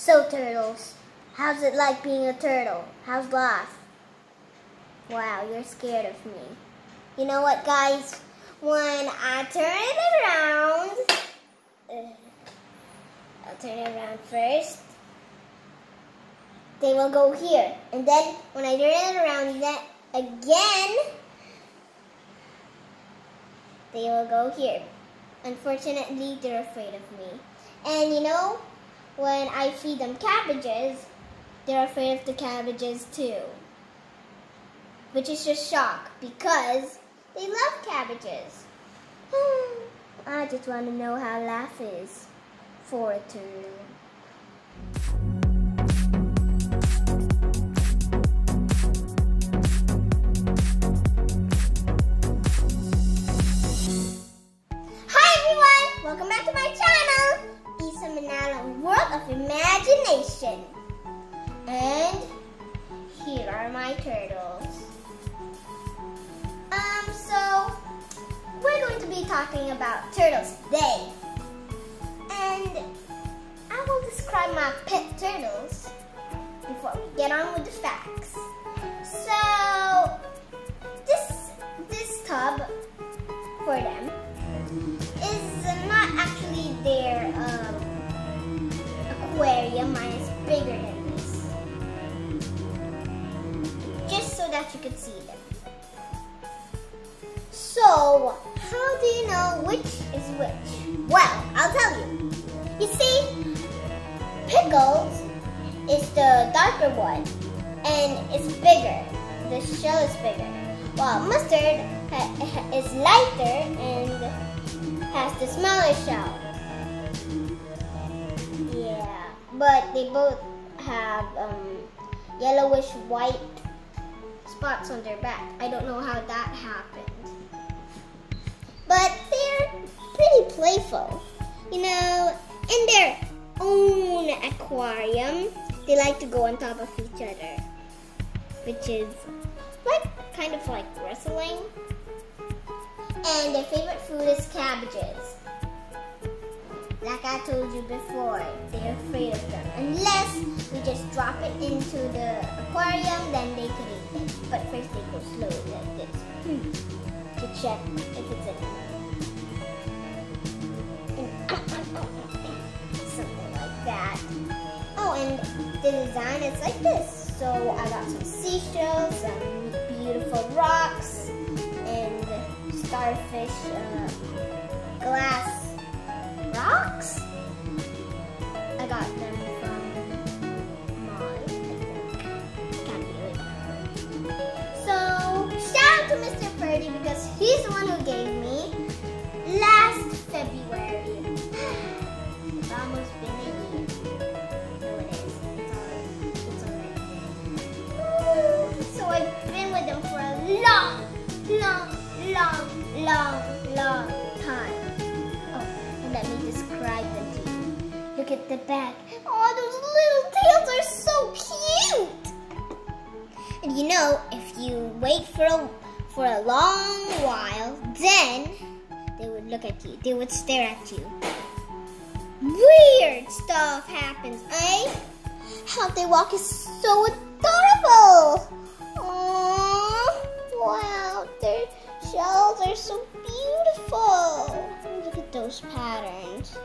So, turtles, how's it like being a turtle? How's life? Wow, you're scared of me. You know what, guys? When I turn it around... I'll turn it around first. They will go here. And then, when I turn it around again, they will go here. Unfortunately, they're afraid of me. And you know, when I feed them cabbages, they're afraid of the cabbages too. Which is just shock, because they love cabbages. I just want to know how life is for a turtle. Welcome back to my channel, Isa Manala's World of Imagination. And here are my turtles. So we're going to be talking about turtles today. And I will describe my pet turtles before we get on with the facts. So this tub for them is not actually their aquarium. Mine is bigger than this, just so that you could see them. So, how do you know which is which? Well, I'll tell you. You see, Pickles is the darker one, and it's bigger. The shell is bigger. While Mustard is lighter and has the smaller shell. Yeah, but they both have yellowish white spots on their back. I don't know how that happened. But they're pretty playful. You know, in their own aquarium, they like to go on top of each other, which is like kind of like wrestling. And their favorite food is cabbages. Like I told you before, they're afraid of them. Unless we just drop it into the aquarium, then they could eat it. But first they go slowly like this to check if it's in it. Something like that. Oh, and the design is like this. So I got some seashells, some beautiful rocks, and starfish glass rocks. I got them from Mom, I think. Can't do it. So shout out to Mr. Purdy, because he's the one who gave me last February. It's almost been a year. No, it is. It's already. So I've been with them for a long time. Oh, and let me describe them to you. Look at the back. Oh, those little tails are so cute. And you know, if you wait for a long while, then they would look at you. They would stare at you. Weird stuff happens, eh? How they walk is so adorable. Aww. Wow, they're shells are so beautiful. Look at those patterns.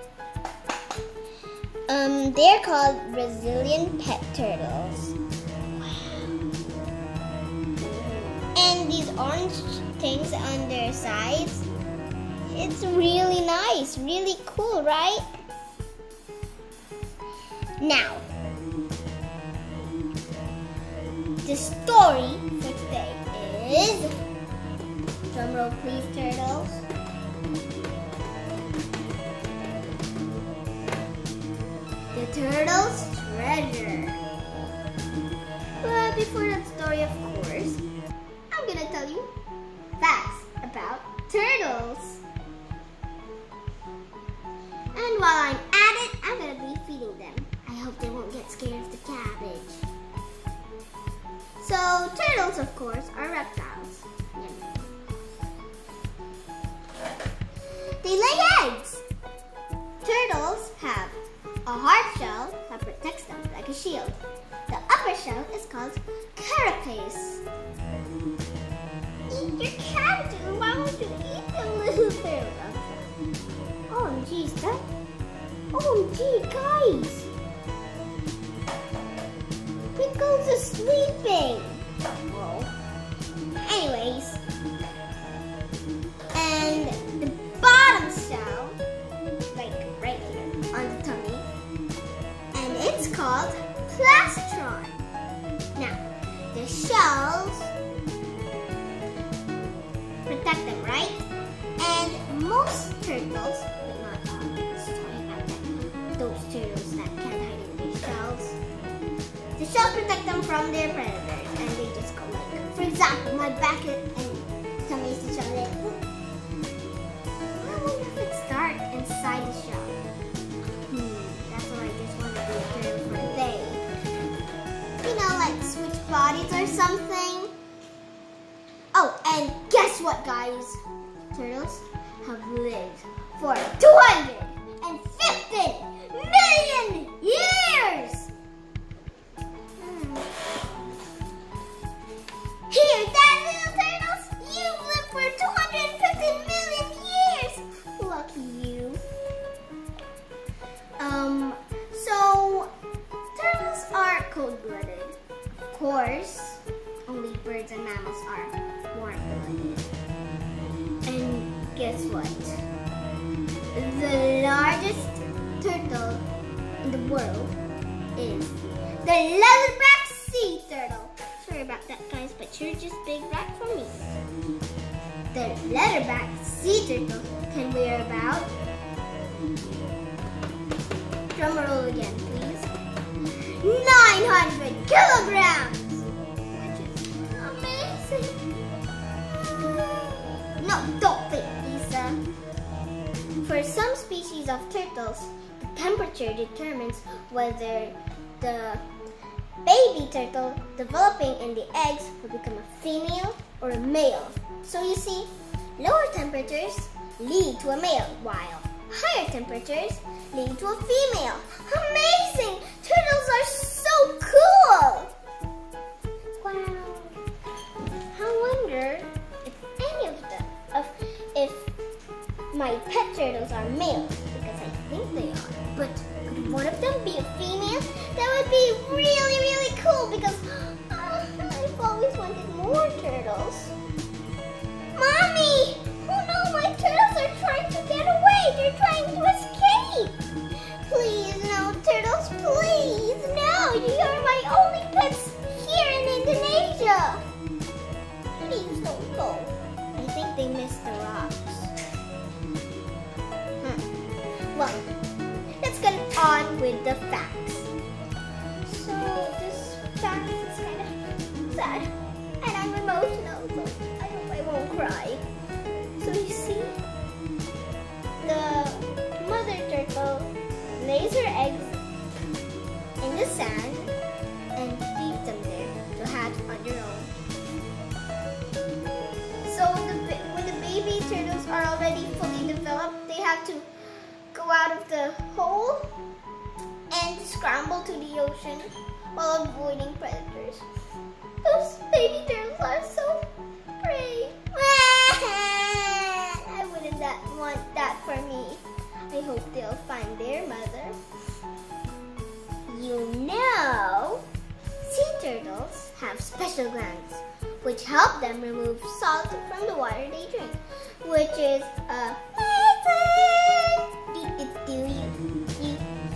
They're called Brazilian pet turtles. Wow. And these orange things on their sides, it's really nice, really cool, right? Now, the story for today is... drum roll, please, turtles. The Turtle's Treasure. But before that story, of course, I'm gonna tell you facts about turtles. And while I'm at it, I'm gonna be feeding them. I hope they won't get scared of the cabbage. So, turtles, of course, are reptiles. They lay eggs. Turtles have a hard shell that protects them. like a shield. The upper shell is called carapace. Eat your character! Why won't you eat them, little bear? OMG, Steph! OMG, guys! Pickles is sleeping! Whoa. Anyways. And the bottom shell, like right here on the tummy, and it's called plastron. Now, the shells protect them, right? And most turtles, but not all, sorry about that, those turtles that can't hide in their shells, the shell protect them from their predators, and they just go like, for example, my back and tummy is the shell there. Inside the shell. That's what I just want to do for today. You know, like switch bodies or something. Oh, and guess what, guys? Turtles have lived for 250 million years! Hear that, little turtles? You've lived for 250 million years! Lucky you. So turtles are cold-blooded. Of course, only birds and mammals are warm-blooded. And guess what? The largest turtle in the world is the leatherback sea turtle. Sorry about that, guys, but you're just big right for me. The leatherback sea turtle can weigh about, drum roll again, please, 900 kilograms, which is amazing. No, don't think, Lisa. For some species of turtles, the temperature determines whether the baby turtle developing in the eggs will become a female or a male. So you see, lower temperatures lead to a male, while higher temperatures lead to a female. Amazing! Turtles are so cool! Wow! I wonder if any of them, if my pet turtles are males, because I think they are. But could one of them be a female? That would be really, really cool because I've always wanted more turtles. Mommy! Oh no, my turtles are trying to get away! They're trying to escape! Please, no, turtles, please! No, you are my only pets here in Indonesia! Please don't go. I think they missed the rocks. Well, let's get on with the facts. So, this fact is kind of sad, and I'm emotional, so I hope I won't cry. So you see, the mother turtle lays her eggs in the sand and leaves them there to hatch on their own. So when the baby turtles are already fully developed, they have to go out of the hole and scramble to the ocean while avoiding predators. Those baby turtles are so brave. Want that for me. I hope they'll find their mother. You know, sea turtles have special glands which help them remove salt from the water they drink, which is amazing.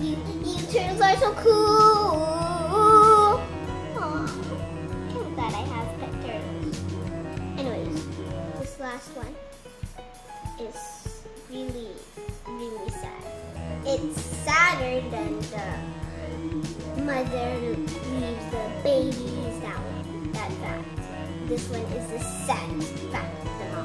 You turtles are so cool. Aww, I'm glad I have pet turtles. Anyways, this last one is really, really sad. It's sadder than the mother leaves the babies that one. That fact. This one is the saddest fact of them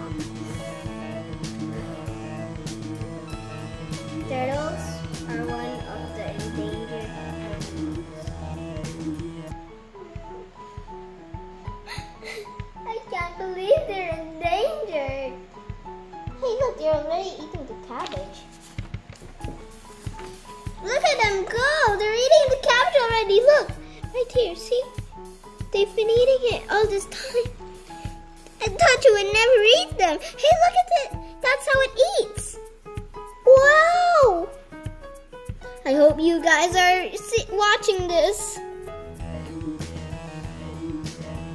all. Turtles are one of the endangered animals. I can't believe they're endangered. Hey look, they're already eating the cabbage. Look at them go! They're eating the cabbage already, look! here, see? They've been eating it all this time. I thought you would never eat them. Hey, look at it. That's how it eats. Wow. I hope you guys are watching this.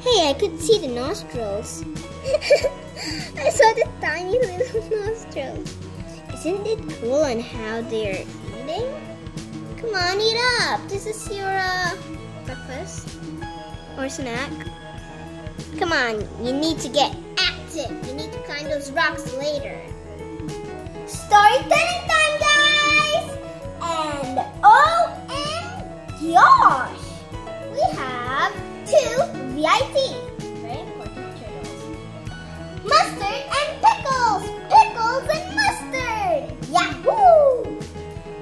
Hey, I could see the nostrils. I saw the tiny little nostrils. Isn't it cool on how they're eating? Come on, eat up. This is your breakfast or snack. Come on, you need to get active. You need to climb those rocks later. Story telling time, guys! And oh my gosh! We have two VIP, very important turtles. Mustard and Pickles! Pickles and Mustard! Yahoo!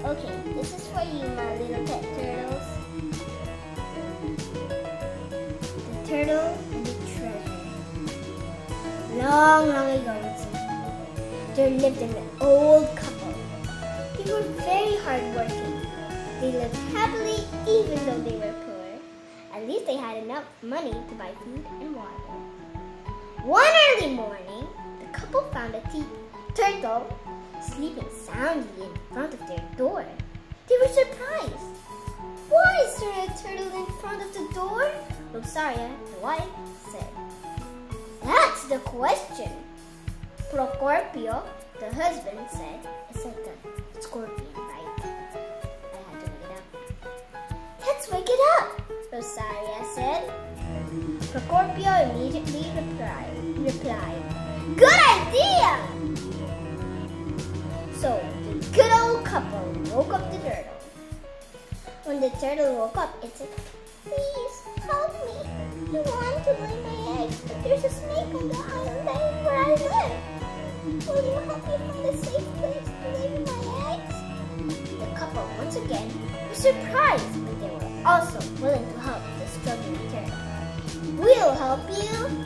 Okay, this is for you, my little pet turtles. The turtle and the treasure. Long, long ago, there lived an old couple. They were very hardworking. They lived happily even though they were poor. At least they had enough money to buy food and water. One early morning, the couple found a turtle sleeping soundly in front of their door. They were surprised. Why is there a turtle in front of the door? Rosaria, the wife, said. That's the question. Procopio, the husband, said, it's like a scorpion, right? I had to wake it up. Let's wake it up, Rosaria said. Procopio immediately replied, good idea! So the good old couple woke up the turtle. When the turtle woke up, it said, please help me. I want to lay my eggs, but there's a snake on the island where I live. Will you help me find a safe place to lay my eggs? The couple once again were surprised, but they were also willing to help the struggling turtle. We'll help you.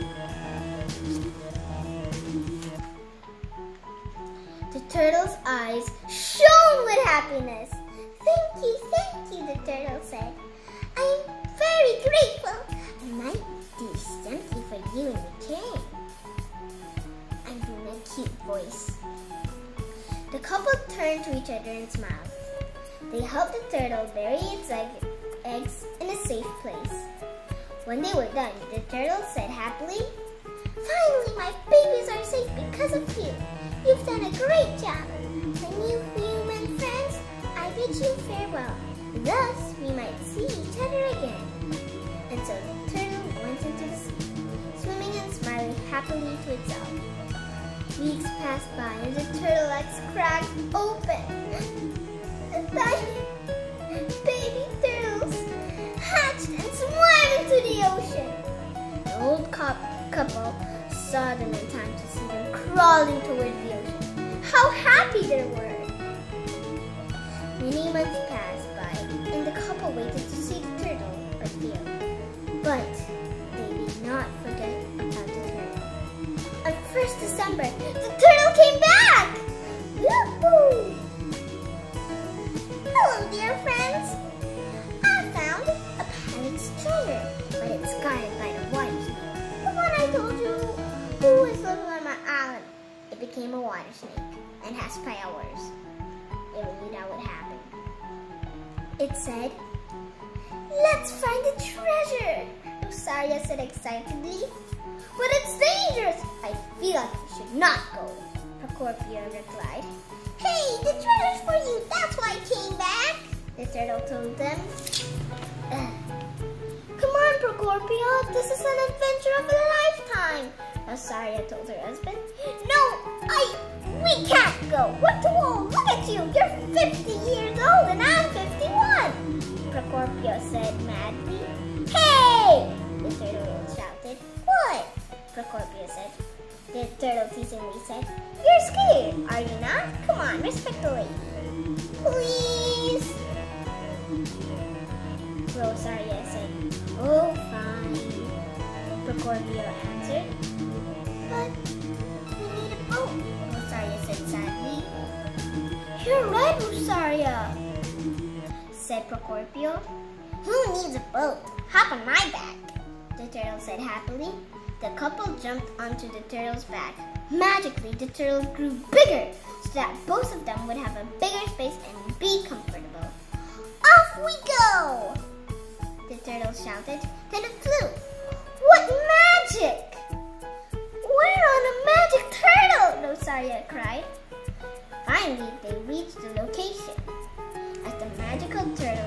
The turtle's eyes shone with happiness. Thank you, the turtle said. I'm very grateful. I might do something for you in return. I'm doing a cute voice. The couple turned to each other and smiled. They helped the turtle bury its eggs in a safe place. When they were done, the turtle said happily, finally, my babies are safe because of you. You've done a great job. My new human friends, I bid you farewell. Thus, we might see each other again. And so the turtle went into the sea, swimming and smiling happily to itself. Weeks passed by and the turtle eggs cracked open. And tiny baby turtles hatched and swam into the ocean. The old couple saw them in time to see them crawling towards the ocean. How happy they were! Many months passed by and the couple waited to see the turtle, but failed. But they did not forget about the turtle. On 1st December, the turtle came back! Woohoo! Hello, dear friends! I found a pirate's treasure, but it's guarded by the water snake. The one I told you who is living on my island. It became a water snake and has powers. It knew that would happen. It said, let's find the treasure, Rosaria said excitedly. But it's dangerous. I feel like we should not go, Procopio replied. Hey, the treasure's for you. That's why I came back, the turtle told them. Come on, Procopio. This is an adventure of a lifetime, Rosaria told her husband. No, we can't go. We're too old. Look at you. You're 50 years old and I'm 51. Procopio said madly. Hey! The turtle shouted. What? Procopio said. The turtle teasingly said, you're scared, are you not? Come on, respect the lady. Please! Rosaria said, oh, fine. Procopio answered. But we need a boat, Rosaria said sadly. You're right, Rosaria, said Procopio. One needs a boat. Hop on my back, the turtle said happily. The couple jumped onto the turtle's back. Magically, the turtle grew bigger so that both of them would have a bigger space and be comfortable. Off we go! The turtle shouted. Then it flew. What magic! We're on a magic turtle! Rosaria cried. Finally, they reached the location. As the magical turtle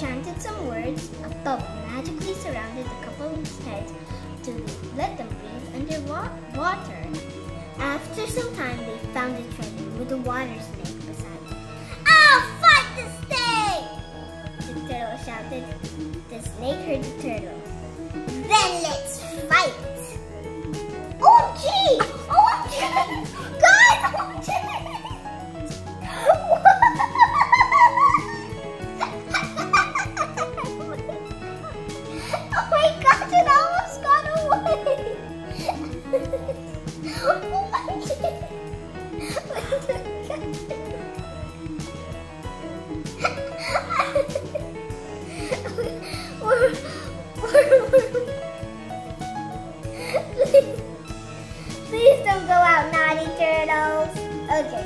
chanted some words, a bubble magically surrounded the couple's heads to let them breathe underwater. After some time, they found a treasure with a water snake beside it. I'll fight the snake! The turtle shouted. The snake heard the turtle. Then let's fight! OMG! OMG! God! OMG! Oh my God! It almost got away! Please don't go out, naughty turtles. Okay,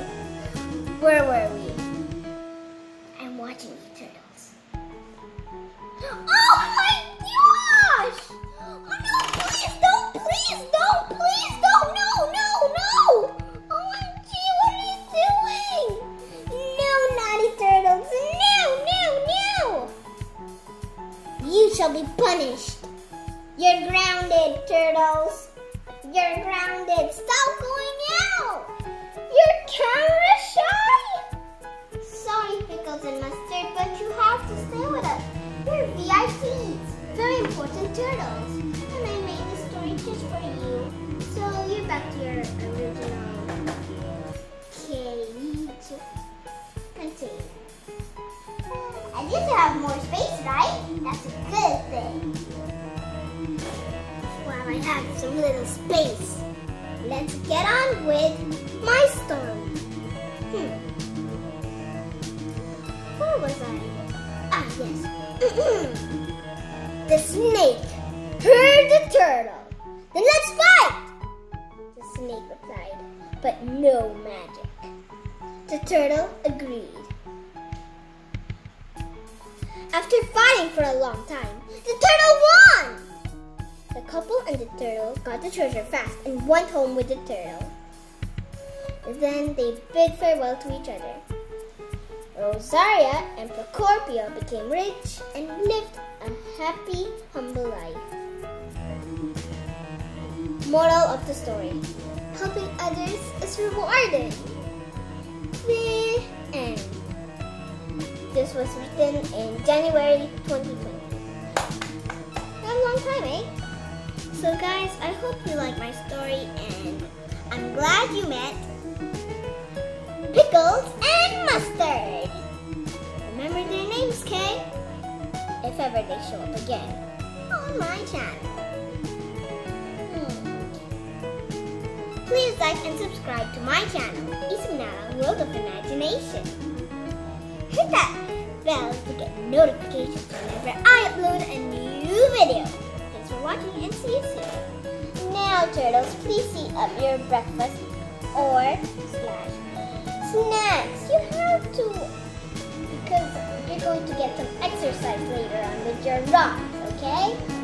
where were we? I'm watching you turtles. Oh my gosh! Oh no, please don't, please don't, please don't, no, no, no! OMG, what are you doing? No, naughty turtles, no, no, no! You shall be punished. You're grounded, turtles. You're grounded. Stop going out. You're camera shy. Sorry, Pickles and Mustard, but you have to stay with us. We're VIPs, very important turtles, and I made this story just for you. So you're back to your original cage. Continue. I guess you have more space, right? That's a good thing. Well, I have some little space. Let's get on with my story. Where was I? Ah, yes. The snake heard the turtle. Then let's fight! The snake replied, but no magic. The turtle agreed. After fighting for a long time, the turtle won! The couple and the turtle got the treasure fast and went home with the turtle. Then they bid farewell to each other. Rosaria and Procopio became rich and lived a happy, humble life. Moral of the story: helping others is rewarding. The end. This was written in January 2020. Not a long time, eh? So guys, I hope you like my story, and I'm glad you met Pickles and Mustard. Remember their names, okay? If ever they show up again on my channel. Please like and subscribe to my channel, Isumnara World of Imagination. Hit that bell to get notifications whenever I upload a new video. For watching, and see you soon. Now turtles, please eat up your breakfast or snacks. You have to, because you're going to get some exercise later on with your rocks, okay?